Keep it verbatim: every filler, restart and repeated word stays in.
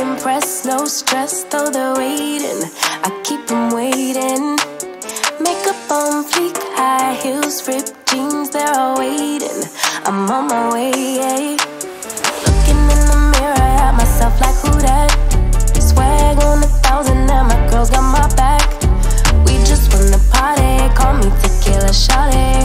impress, no stress, though they're waiting, I keep them waiting. Makeup on fleek, high heels, ripped jeans, they're all waiting, I'm on my way, yeah.